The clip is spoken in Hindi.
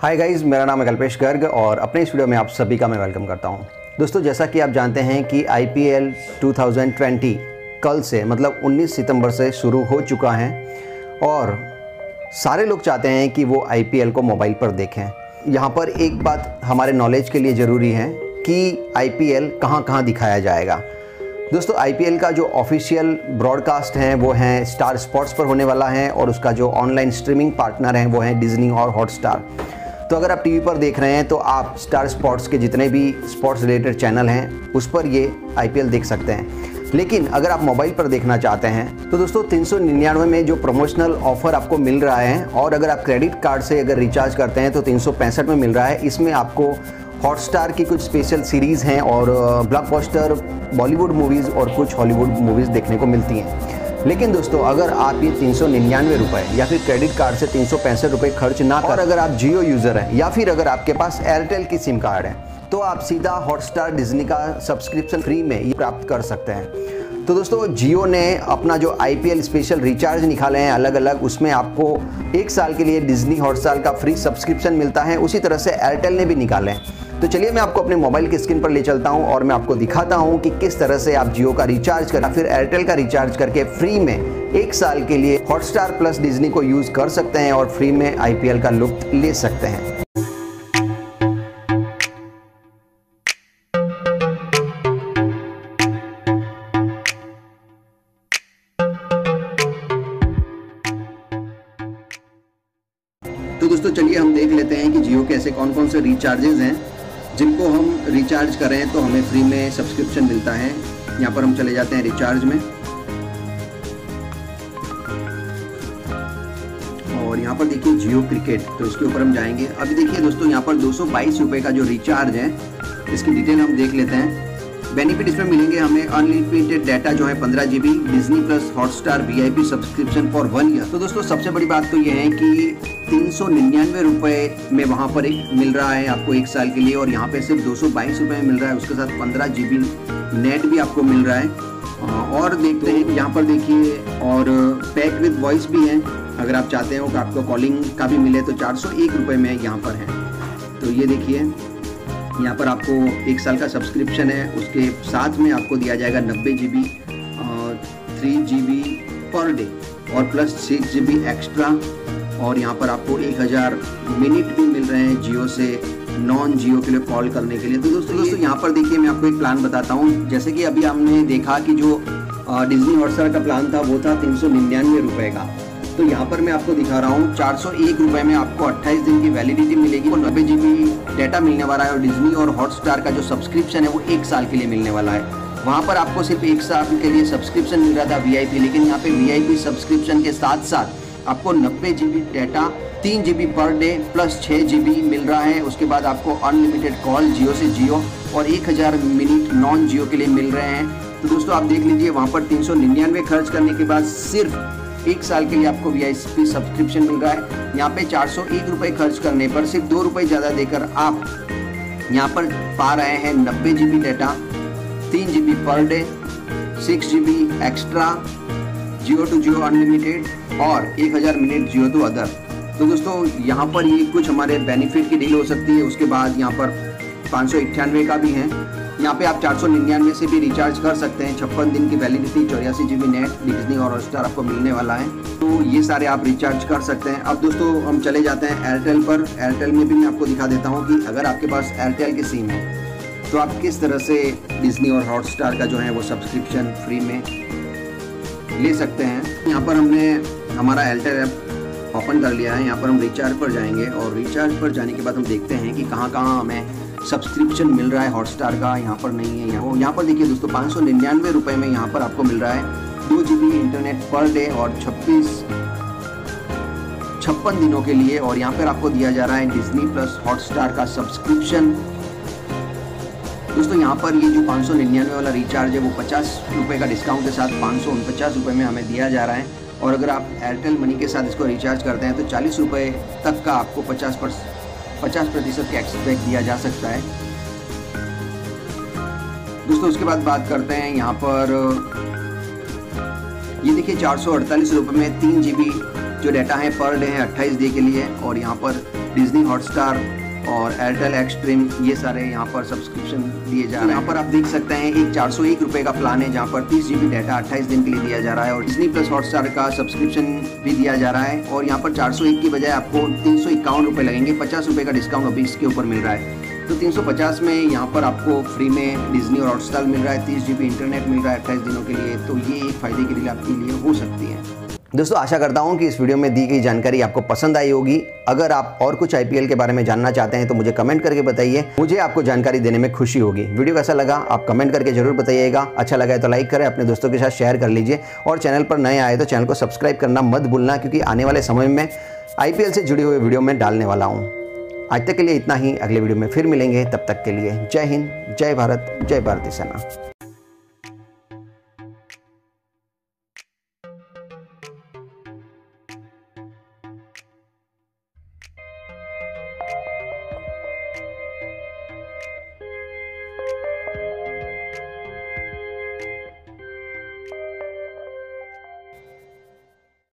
हाय गाइज़, मेरा नाम है कल्पेश गर्ग और अपने इस वीडियो में आप सभी का मैं वेलकम करता हूं। दोस्तों, जैसा कि आप जानते हैं कि आईपीएल 2020 कल से मतलब 19 सितंबर से शुरू हो चुका है और सारे लोग चाहते हैं कि वो आईपीएल को मोबाइल पर देखें। यहाँ पर एक बात हमारे नॉलेज के लिए ज़रूरी है कि आईपीएल कहाँ दिखाया जाएगा। दोस्तों, आईपीएल का जो ऑफिशियल ब्रॉडकास्ट हैं वो हैं स्टार स्पोर्ट्स पर होने वाला है और उसका जो ऑनलाइन स्ट्रीमिंग पार्टनर हैं वो हैं डिजनी और हॉट स्टार। तो अगर आप टीवी पर देख रहे हैं तो आप स्टार स्पोर्ट्स के जितने भी स्पोर्ट्स रिलेटेड चैनल हैं उस पर ये आईपीएल देख सकते हैं। लेकिन अगर आप मोबाइल पर देखना चाहते हैं तो दोस्तों 399 में जो प्रमोशनल ऑफ़र आपको मिल रहा है और अगर आप क्रेडिट कार्ड से अगर रिचार्ज करते हैं तो 365 में मिल रहा है। इसमें आपको हॉट स्टार की कुछ स्पेशल सीरीज़ हैं और ब्लॉकबस्टर बॉलीवुड मूवीज़ और कुछ हॉलीवुड मूवीज़ देखने को मिलती हैं। लेकिन दोस्तों, अगर आप ये 399 रुपये या फिर क्रेडिट कार्ड से 365 रुपये खर्च ना कर, और अगर आप जियो यूज़र हैं या फिर अगर आपके पास एयरटेल की सिम कार्ड है तो आप सीधा हॉट स्टार डिजनी का सब्सक्रिप्शन फ्री में ये प्राप्त कर सकते हैं। तो दोस्तों, जियो ने अपना जो आईपीएल स्पेशल रिचार्ज निकाले हैं अलग अलग, उसमें आपको 1 साल के लिए डिजनी हॉट स्टार का फ्री सब्सक्रिप्शन मिलता है। उसी तरह से एयरटेल ने भी निकाले हैं। तो चलिए मैं आपको अपने मोबाइल की स्क्रीन पर ले चलता हूं और मैं आपको दिखाता हूं कि किस तरह से आप जियो का रिचार्ज कर या फिर एयरटेल का रिचार्ज करके फ्री में 1 साल के लिए हॉटस्टार प्लस डिजनी को यूज़ कर सकते हैं और फ्री में आईपीएल का लुत्फ ले सकते हैं। तो दोस्तों, चलिए हम देख लेते हैं कि जियो के ऐसे कौन कौन से रिचार्जेज हैं जिनको हम रिचार्ज करें तो हमें फ्री में सब्सक्रिप्शन मिलता है। यहाँ पर हम चले जाते हैं रिचार्ज में और यहाँ पर देखिए जियो क्रिकेट, तो इसके ऊपर हम जाएंगे। अभी देखिए दोस्तों, यहाँ पर 222 रुपये का जो रिचार्ज है इसकी डिटेल हम देख लेते हैं। बेनिफिट इसमें मिलेंगे हमें अनलिमिटेड डाटा जो है 15 GB, Disney plus Hotstar VIP subscription for 1 year. तो दोस्तों, सबसे बड़ी बात तो यह है कि 399 रुपये में वहाँ पर एक मिल रहा है आपको 1 साल के लिए और यहाँ पे सिर्फ 222 रुपये मिल रहा है। उसके साथ 15 GB नेट भी आपको मिल रहा है और देखते हैं यहाँ पर देखिए, और पैक विद वॉइस भी है। अगर आप चाहते हो कि आपको कॉलिंग का भी मिले तो 401 रुपये में यहाँ पर है। तो ये देखिए, यहाँ पर आपको 1 साल का सब्सक्रिप्शन है, उसके साथ में आपको दिया जाएगा 90 GB, 3 GB पर डे और प्लस 6 GB एक्स्ट्रा और यहाँ पर आपको 1000 मिनट भी मिल रहे हैं जियो से नॉन जियो के लिए कॉल करने के लिए। तो दोस्तों यहाँ पर देखिए, मैं आपको एक प्लान बताता हूँ। जैसे कि अभी हमने देखा कि जो डिजनी हॉटस्टार का प्लान था वो था 399 रुपये का, तो यहाँ पर मैं आपको दिखा रहा हूँ 401 रुपये में आपको 28 दिन की वैलिडिटी मिलेगी और 90 GB डाटा मिलने वाला है और डिजनी और हॉटस्टार का जो सब्सक्रिप्शन है वो 1 साल के लिए मिलने वाला है। वहाँ पर आपको सिर्फ 1 साल के लिए सब्सक्रिप्शन मिल रहा था VIP, लेकिन यहाँ पर VIP सब्सक्रिप्शन के साथ साथ आपको 90 GB data, 3 GB per day plus 6 GB मिल रहा है। उसके बाद आपको अनलिमिटेड कॉल जियो से जियो और 1000 मिनट नॉन जियो के लिए मिल रहे हैं। तो दोस्तों, आप देख लीजिए वहाँ पर 399 खर्च करने के बाद सिर्फ 1 साल के लिए आपको VIP सब्सक्रिप्शन मिल रहा है। यहाँ पे 401 रुपये खर्च करने पर सिर्फ 2 रुपये ज़्यादा देकर आप यहाँ पर पा रहे हैं 90 GB data, 3 GB per day, 6 GB extra Jio to Jio unlimited और 1000 मिनट जियो टू अदर। तो दोस्तों, यहाँ पर ये कुछ हमारे बेनिफिट की डील हो सकती है। उसके बाद यहाँ पर 598 का भी है। यहाँ पे आप 499 से भी रिचार्ज कर सकते हैं, 56 दिन की वैलिडिटी, 84 GB नेट, डिजनी और हॉटस्टार आपको मिलने वाला है। तो ये सारे आप रिचार्ज कर सकते हैं। अब दोस्तों, हम चले जाते हैं एयरटेल पर। एयरटेल में भी मैं आपको दिखा देता हूँ कि अगर आपके पास एयरटेल की सिम है तो आप किस तरह से डिजनी और हॉटस्टार का जो है वो सब्सक्रिप्शन फ्री में ले सकते हैं। यहाँ पर हमने हमारा एयरटेल ऐप ओपन कर लिया है। यहाँ पर हम रिचार्ज पर जाएंगे और रिचार्ज पर जाने के बाद हम देखते हैं कि कहाँ हमें सब्सक्रिप्शन मिल रहा है हॉटस्टार का। यहाँ पर नहीं है, यहाँ पर देखिए दोस्तों 599 रुपये में यहाँ पर आपको मिल रहा है 2 GB इंटरनेट पर डे और 56 दिनों के लिए और यहाँ पर आपको दिया जा रहा है डिजनी प्लस हॉटस्टार का सब्सक्रिप्शन। दोस्तों, यहाँ पर ये जो 599 वाला रिचार्ज है वो 50 रुपये का डिस्काउंट के साथ 549 रुपये में हमें दिया जा रहा है और अगर आप एयरटेल मनी के साथ इसको रिचार्ज करते हैं तो 40 रुपये तक का आपको 50% का कैशबैक दिया जा सकता है। दोस्तों, उसके बाद बात करते हैं यहाँ पर ये देखिए 448 रुपये में 3 GB जो डाटा है पर डे है 28 दिन के लिए और यहाँ पर डिजनी, हॉट स्टार और एयरटेल एक्सप्रीम, ये सारे यहाँ पर सब्सक्रिप्शन दिए जा रहे हैं। यहाँ पर आप देख सकते हैं एक 401 रुपये का प्लान है जहाँ पर 30 GB डाटा 28 दिन के लिए दिया जा रहा है, और डिजनी प्लस हॉटस्टार का सब्सक्रिप्शन भी दिया जा रहा है। और यहाँ पर 401 की बजाय आपको 351 रुपये लगेंगे। 50 रुपये का डिस्काउंट अभी इसके ऊपर मिल रहा है। तो 350 में यहाँ पर आपको फ्री में डिजनी और हॉटस्टार मिल रहा है, 30 GB इंटरनेट मिल रहा है 28 दिनों के लिए। तो ये एक फ़ायदे की डील आपके लिए हो सकती है। दोस्तों, आशा करता हूँ कि इस वीडियो में दी गई जानकारी आपको पसंद आई होगी। अगर आप और कुछ आईपीएल के बारे में जानना चाहते हैं तो मुझे कमेंट करके बताइए, मुझे आपको जानकारी देने में खुशी होगी। वीडियो कैसा लगा आप कमेंट करके जरूर बताइएगा। अच्छा लगा है तो लाइक करें, अपने दोस्तों के साथ शेयर कर लीजिए, और चैनल पर नए आए तो चैनल को सब्सक्राइब करना मत भूलना, क्योंकि आने वाले समय में आईपीएल से जुड़ी हुई वीडियो में डालने वाला हूँ। आज तक के लिए इतना ही, अगले वीडियो में फिर मिलेंगे। तब तक के लिए जय हिंद, जय भारत, जय भारती सेना।